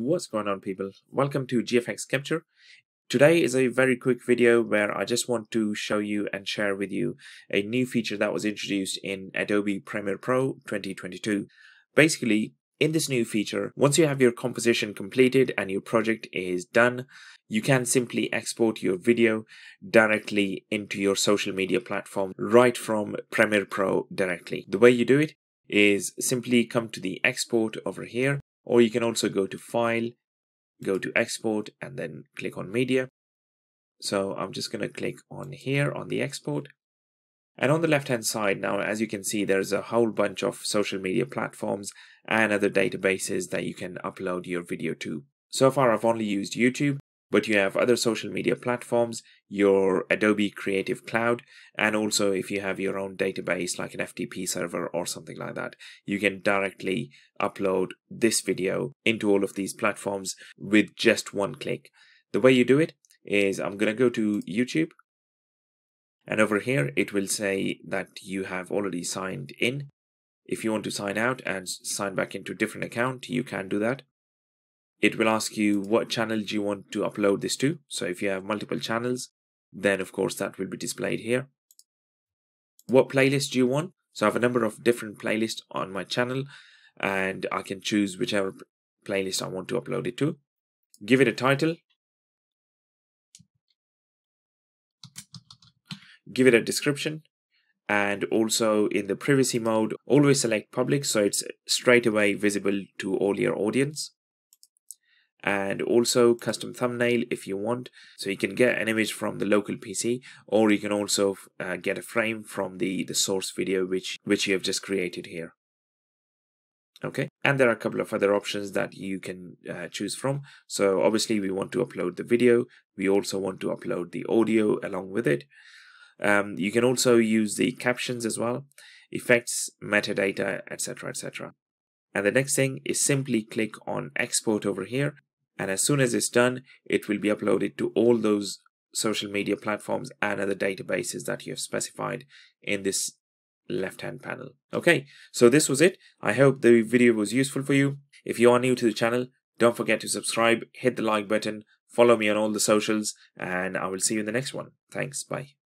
What's going on, people? Welcome to GFX Kapture. Today is a very quick video where I just want to show you and share with you a new feature that was introduced in Adobe Premiere Pro 2022. Basically, in this new feature, once you have your composition completed and your project is done, you can simply export your video directly into your social media platform right from Premiere Pro directly. The way you do it is simply come to the export over here, or you can also go to File, go to Export, and then click on Media. So I'm just going to click on here on the export. And on the left-hand side now, as you can see, there's a whole bunch of social media platforms and other databases that you can upload your video to. So far, I've only used YouTube, but you have other social media platforms, your Adobe Creative Cloud, and also if you have your own database like an FTP server or something like that, you can directly upload this video into all of these platforms with just one click. The way you do it is I'm going to go to YouTube. And over here, it will say that you have already signed in. If you want to sign out and sign back into a different account, you can do that. It will ask you what channels you want to upload this to. So if you have multiple channels, then of course that will be displayed here. What playlist do you want? So I have a number of different playlists on my channel, and I can choose whichever playlist I want to upload it to. Give it a title. Give it a description, and also in the privacy mode, always select public so it's straight away visible to all your audience, and also custom thumbnail if you want, so you can get an image from the local PC, or you can also get a frame from the source video which you have just created here. Okay, and there are a couple of other options that you can choose from. So obviously we want to upload the video, we also want to upload the audio along with it. You can also use the captions as well, effects, metadata, etc, etc. And the next thing is simply click on export over here, and as soon as it's done, it will be uploaded to all those social media platforms and other databases that you have specified in this left-hand panel. Okay, so this was it. I hope the video was useful for you. If you are new to the channel, don't forget to subscribe, hit the like button, follow me on all the socials, and I will see you in the next one. Thanks, bye.